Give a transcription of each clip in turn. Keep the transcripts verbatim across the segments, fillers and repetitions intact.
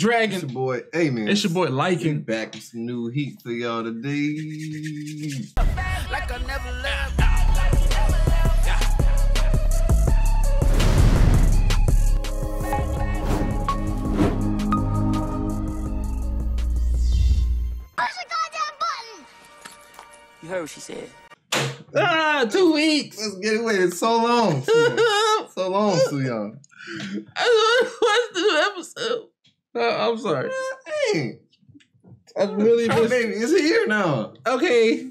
Dragon. It's your boy Amen. It's your boy Lycan. Back with some new heat for y'all today. Like I never left. You heard what she said. Ah, two weeks. Let's get it waited so long. So long, Suyon. I don't watch the episode. Oh, I'm sorry. Hey, I really missed. Baby is here now. Okay.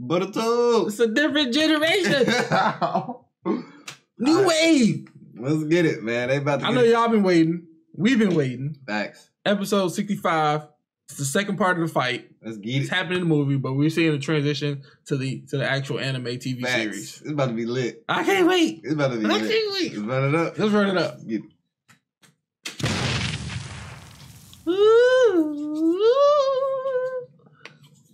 Boruto. It's a different generation. New right. Wave. Let's get it, man. They about to. I know y'all been waiting. We've been waiting. Facts. Episode sixty-five. It's the second part of the fight. Let's get it. It's happening in the movie, but we're seeing a transition to the to the actual anime T V Facts. Series. It's about to be lit. I can't wait. It's about to be I lit. I can't wait. Let's run it up. Let's run it up. Let's get it. Ooh.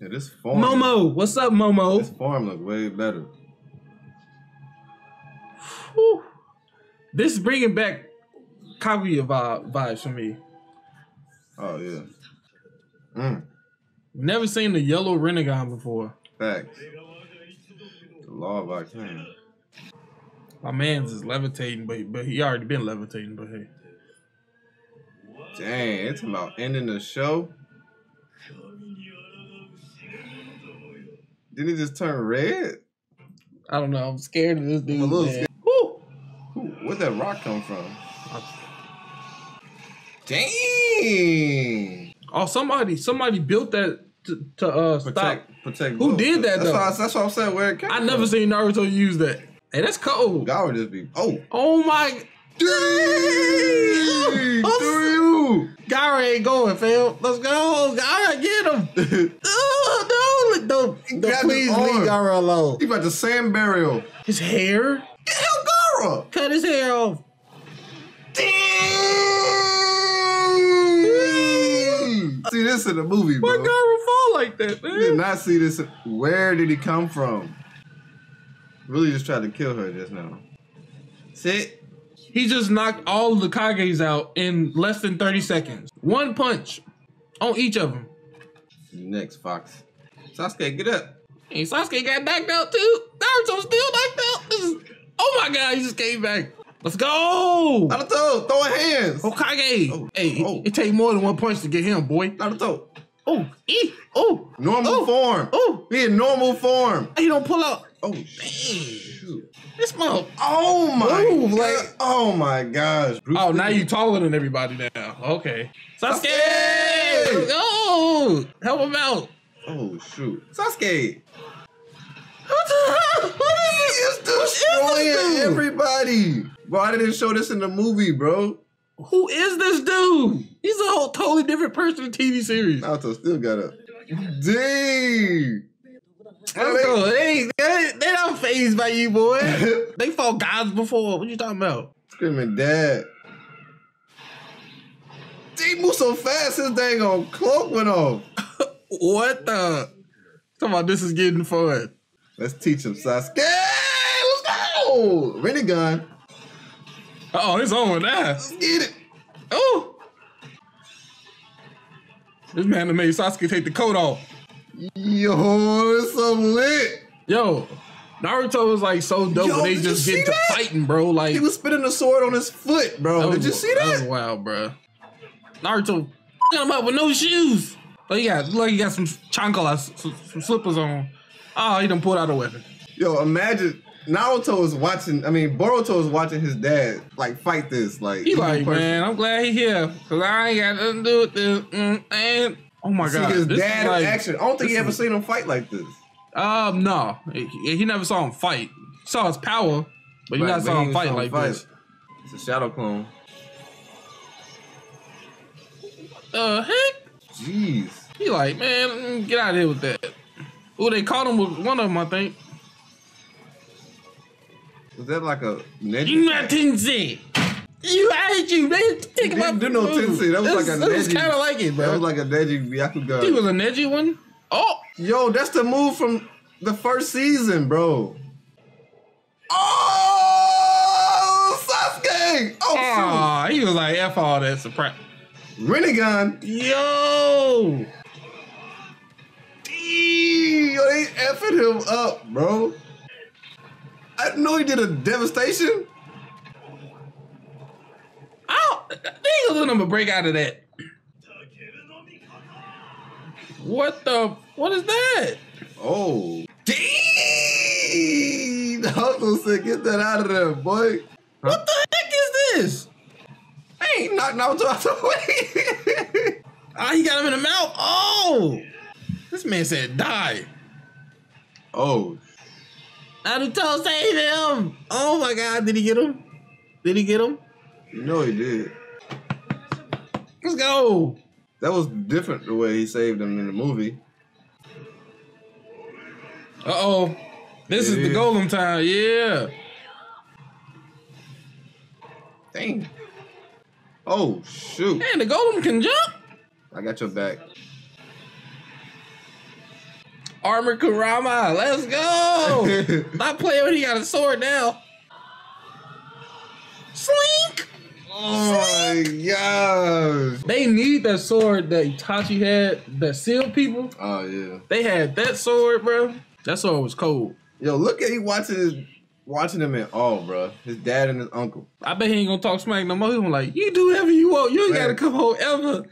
Yeah, this farm. Momo, what's up, Momo? This farm looks way better. Whew. This is bringing back Kaguya vibe, vibes for me. Oh yeah. Mm. Never seen the yellow Rinnegan before. Facts. The law of our king. My man's is levitating, but but he already been levitating. But hey, dang, it's about ending the show. Did it just turn red? I don't know. I'm scared of this dude. I'm a little scared. Woo! Where'd that rock come from? Dang. Oh, somebody, somebody built that to, to uh, protect, stop. Protect Who did that, that's though? Why, that's what I'm saying, where it came I from. Never seen Naruto use that. Hey, that's cold. God would just be, oh. Oh, my. Three. Oh, three. Gaara ain't going, fam. Let's go. Gaara, get him. Oh, no. Don't, don't please leave Gaara alone. He about to sand burial. His hair? Get hell, Gaara. Cut his hair off. Damn. See this in the movie, bro. Why Gaara fall like that, man? Did not see this. Where did he come from? Really just tried to kill her just now. Sit. He just knocked all the Kages out in less than thirty seconds. One punch on each of them. Next, Fox. Sasuke, get up. Hey, Sasuke got knocked out too. Naruto still knocked out. This is, oh my God, he just came back. Let's go! Naruto, throw hands! Hokage! Oh, hey, oh. It, it takes more than one punch to get him, boy. Naruto! Oh! E! Oh! Normal oh. form! Oh! Be in normal form! He don't pull out! Oh, dang! Shoot. This mother... Oh my Move, God! Like... Oh my gosh! Bruce oh, Lee. Now you taller than everybody now. Okay. Sasuke! Sasuke! Let's go! Help him out! Oh, shoot. Sasuke! What the hell? What is this? It's destroying everybody! Why did they show this in the movie, bro? Who is this dude? He's a whole totally different person in the T V series. Naruto still got up. Dang! Naruto, they, they, they not fazed by you, boy. They fought gods before. What you talking about? Screaming dad. They move so fast, his dang old cloak went off. What the? Come on, this is getting fun. Let's teach him, Sasuke! Let's go! Rinnegan. Uh-oh, it's on with that. Let's get it. Oh! This man that made Sasuke take the coat off. Yo, it's so lit. Yo, Naruto was like so dope when they just get to fighting, bro. Like he was spinning the sword on his foot, bro. Did you see that? That was wild, bro. Naruto f***ing him up with no shoes. But he got, look, he got some chanclas, some, some slippers on. Oh, he done pulled out a weapon. Yo, imagine... Naruto is watching, I mean, Boruto is watching his dad, like, fight this. Like, he like, person. Man, I'm glad he here, because I ain't got nothing to do with this. Mm, and, oh, my God. See his this dad in like, action. I don't think you ever is... seen him fight like this. Um, no. He, he never saw him fight. He saw his power, but he right, never saw him fight saw him like fight. This. It's a shadow clone. The heck? Jeez. He like, man, get out of here with that. Oh, they caught him with one of them, I think. Was that like a Neji? You not Tensei. You hate you, man. Think about do no Tensei. That was that's, like a Neji. That was kind of like it, bro. That was like a Neji Byakugan. He was a Neji one. Oh, yo, that's the move from the first season, bro. Oh, Sasuke. Oh, oh he was like F all that surprise. Rinnegan. Yo! Dee, yo, they effing him up, bro. I know he did a devastation. I don't think I'm gonna break out of that. What the? What is that? Oh. Dee! The hustle said, get that out of there, boy. Huh? What the heck is this? I ain't knocked Naruto out the way. Ah, he got him in the mouth. Oh! This man said die. Oh. Naruto, save him! Oh my God, did he get him? Did he get him? No, he did. Let's go! That was different the way he saved him in the movie. Uh-oh. This it is, is the golem time, yeah. Dang. Oh, shoot. And the golem can jump? I got your back. Armor Kurama, let's go! Stop playing when he got a sword now. Slink! Oh Slink. My gosh. They need that sword that Itachi had that sealed people. Oh, yeah. They had that sword, bro. That sword was cold. Yo, look at he watching his, watching him at all, bro. His dad and his uncle. I bet he ain't gonna talk smack no more. He's gonna like, you do whatever you want. You ain't man. Gotta come home ever.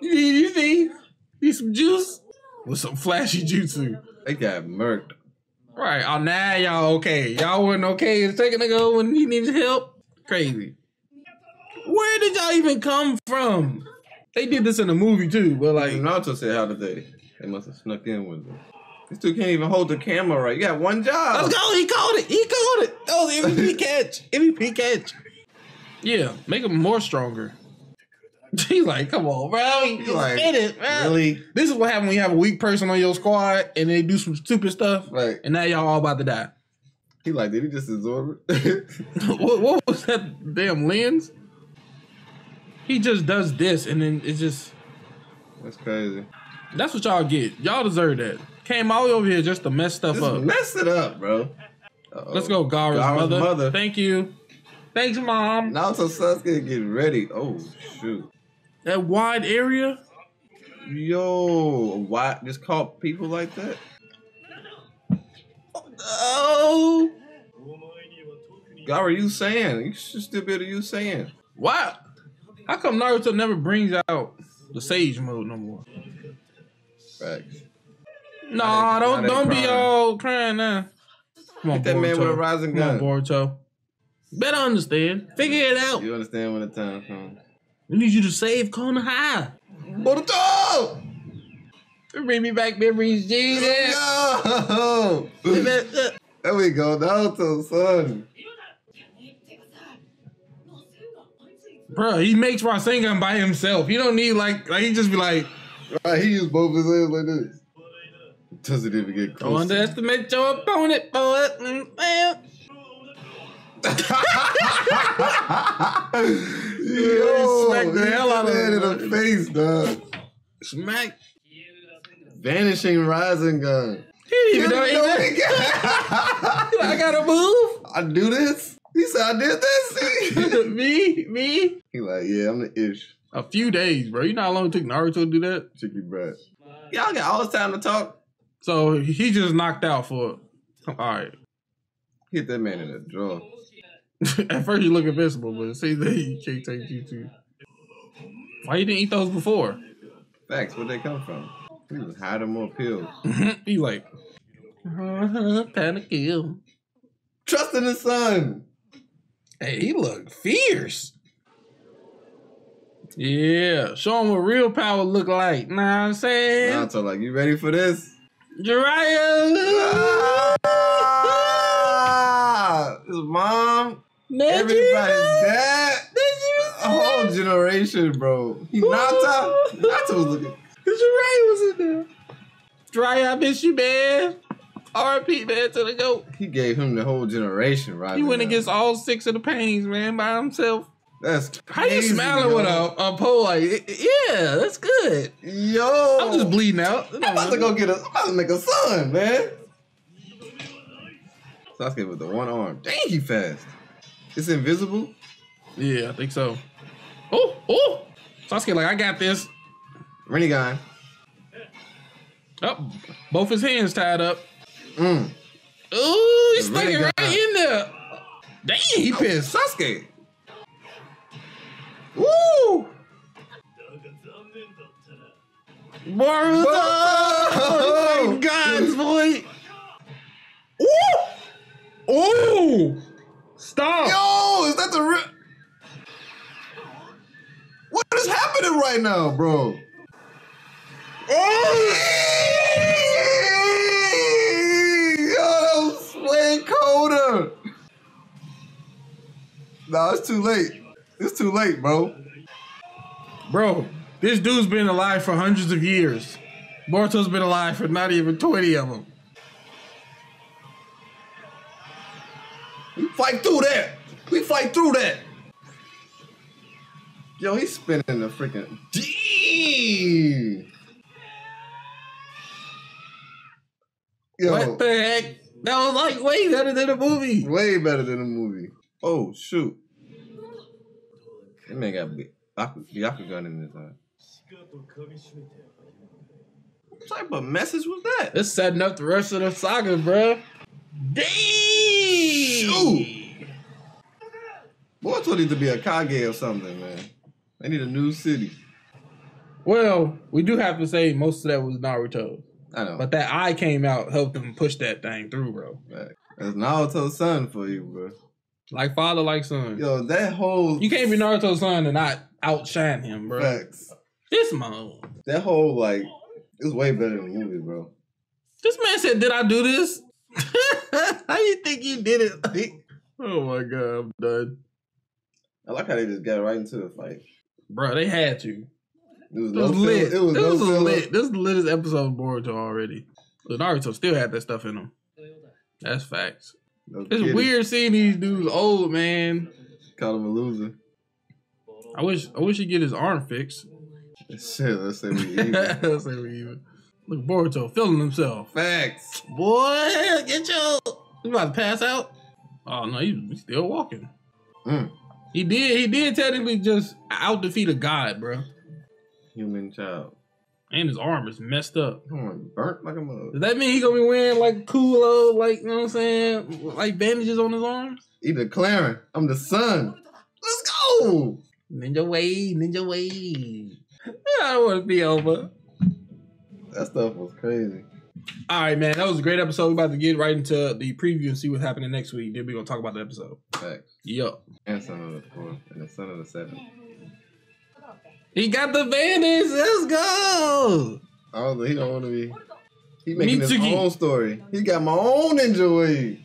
You need, you see? Need some juice? With some flashy jutsu. They got murked. Right, oh, now y'all okay. Y'all weren't okay a second ago when he needed help. Crazy. Where did y'all even come from? They did this in a movie too, but like... Naruto said, how did they? They must have snuck in with them. These two can't even hold the camera right. You got one job. Let's go, he called it. He called it. That was M V P catch. M V P catch. Yeah, make him more stronger. He's like, come on, bro. He's like, it, bro. Really? This is what happens when you have a weak person on your squad and they do some stupid stuff. Like, and now y'all all about to die. He like, did he just absorb it? what, what was that damn lens? He just does this and then it's just... That's crazy. That's what y'all get. Y'all deserve that. Came all over here just to mess stuff just up. Mess it up, bro. Uh-oh. Let's go, Gaara's, Gaara's mother. mother. Thank you. Thanks, Mom. Naruto Sasuke getting ready. Oh, shoot. That wide area? Yo, why just call people like that? Oh! Gaara, you saying? You should still be able to use saying. Why? How come Naruto never brings out the Sage mode no more? Facts. Nah, don't don't be all crying now. Come on, Boruto. Hit that man with a Rasengan. Come on, Boruto. Better understand. Figure it out. You understand when the time comes. We need you to save Konoha. Boruto! Bring me back memories, Jesus. No! There we go, Naruto, son. Bro, he makes Rasengan by himself. He don't need like, like he just be like. Right, he used both his hands like this. Doesn't even get close. Don't underestimate your opponent, boy. Man. Yo, smack the hell out of him in the face, dog. Smack. Vanishing Rasengan. He didn't even know he got. I gotta move. I do this. He said I did this. me, me. He like, yeah, I'm the ish. A few days, bro. You know how long it took Naruto to do that? Chicky breath. Y'all got all this time to talk. So he just knocked out for. All right. Hit that man in the jaw. At first you look invincible, but see that he can't take you to. Why you didn't eat those before? Facts. Where'd they come from? He was hiding more pills. He like, panic kill. Trust in the sun. Hey, he looked fierce. Yeah, show him what real power look like. Know what I'm saying? Naruto, like, you ready for this? Jiraiya. Ah, his mom. Neji, everybody's dad. A whole generation, bro. He Naruto. Naruto was looking. Cause Jiraiya was in there. Jiraiya, I miss you, man. R I P, man, to the GOAT. He gave him the whole generation, right? He went against all six of the pains, man, by himself. That's crazy. How you smiling yo. With a, a pole like, yeah, that's good. Yo. I'm just bleeding out. I'm about to go get a, I'm about to make a son, man. Sasuke with the one arm. Dang, he fast. It's invisible? Yeah, I think so. Oh, oh. Sasuke like, I got this. Rinnegan. Oh, both his hands tied up. Mm. Ooh, he's sticking right in there. Dang, he pissed Sasuke. Woo! Boruto! Oh, thank God, boy! Ooh! Ooh! Stop! Yo, is that the real? What is happening right now, bro? Oh! Yo, that was way colder. Nah, it's too late. It's too late, bro. Bro. This dude's been alive for hundreds of years. Boruto's been alive for not even twenty of them. We fight through that. We fight through that. Yo, he's spinning the freaking D. Yo. What the heck? That was like way better than the movie. Way better than the movie. Oh shoot! That man got Byakugan in this time. What type of message was that? It's setting up the rest of the saga, bruh. Damn! Shoot! Boruto needs to be a Kage or something, man. They need a new city. Well, we do have to say most of that was Naruto. I know. But that eye came out, helped them push that thing through, bro. Right. That's Naruto's son for you, bro. Like father, like son. Yo, that whole... You can't be Naruto's son and not outshine him, bro. Facts. This man. That whole, like, it's way better than the movie, bro. This man said, did I do this? How you think you did it? Oh my God, I'm done. I like how they just got right into the fight. Bro, they had to. It was, it was no lit. It was, this no was lit. This is the litest episode of Boruto already. But Naruto still had that stuff in him. That's facts. No it's kidding. Weird seeing these dudes old, man. Call him a loser. I wish I wish he'd get his arm fixed. Shit, let's say we even. Let's say we even. Look, Boruto feeling himself. Facts. Boy, get your... You about to pass out? Oh, no, he's still walking. Mm. He did He did technically just out-defeat a god, bro. Human child. And his arm is messed up. Come on, burnt like a mug. Does that mean he gonna be wearing like cool old, like, you know what I'm saying? Like bandages on his arms? He declaring, I'm the son. Let's go! Ninja way, ninja way. I don't want to be over. That stuff was crazy. All right, man. That was a great episode. We're about to get right into the preview and see what's happening next week. Then we're going to talk about the episode. Facts. Yup. And son of the fourth and the son of the seventh. He got the bandage. Let's go. Oh, he don't want to be. He making Mitsuki. His own story. He got my own ninja wave.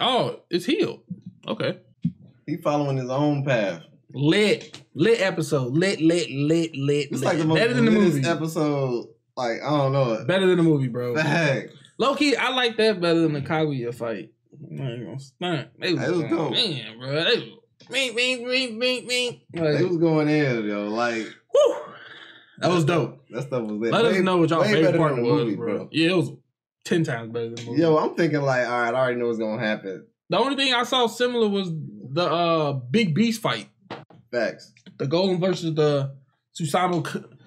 Oh, it's healed. Okay. He following his own path. Lit. Lit episode. Lit, lit, lit, lit, it's lit. Like the most better than the movie. Episode, like, I don't know. Better than the movie, bro. Dang. Low key, I like that better than the Kaguya fight. I ain't gonna stunt. They was, was dope. Man, bro. They was, bing, bing, bing, bing, bing. Like, they was going in, yo. Like, whew. That was dope. That stuff was lit. Let way, us know what y'all favorite part was, movie, bro. bro. Yeah, it was ten times better than the movie. Yo, I'm thinking, like, all right, I already know what's gonna happen. The only thing I saw similar was the uh, Big Beast fight. Facts. The Golem versus the Susano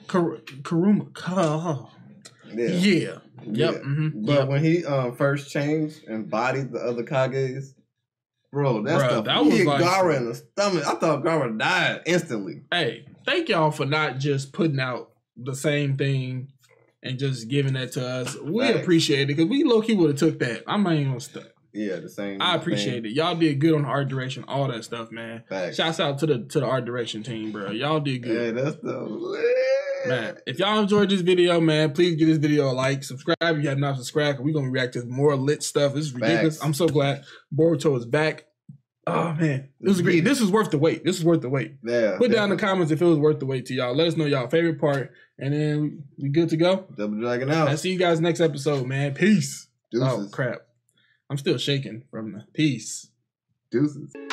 Kurama. Oh. Yeah. Yeah. Yep. Yeah. Mm-hmm. But yep. When he um, first changed and bodied the other Kages, bro, that stuff. That was hit like, Gaara in the stomach. I thought Gaara died instantly. Hey, thank y'all for not just putting out the same thing and just giving that to us. We Facts. Appreciate it because we low key would have took that. I'm not even gonna stuck. Yeah, the same. I appreciate thing. It. Y'all did good on the art direction, all that stuff, man. Facts. Shouts out to the to the art direction team, bro. Y'all did good. Hey, that's the lit. Man, if y'all enjoyed this video, man, please give this video a like, subscribe if you have not subscribed. We're gonna react to more lit stuff. This is ridiculous. Facts. I'm so glad Boruto is back. Oh man, this is great. This is worth the wait. This is worth the wait. Yeah. Put definitely. Down in the comments if it was worth the wait to y'all. Let us know y'all favorite part, and then we good to go. Double Dragon out. I'll see you guys next episode, man. Peace. Deuces. Oh crap. I'm still shaking from the peace. Deuces.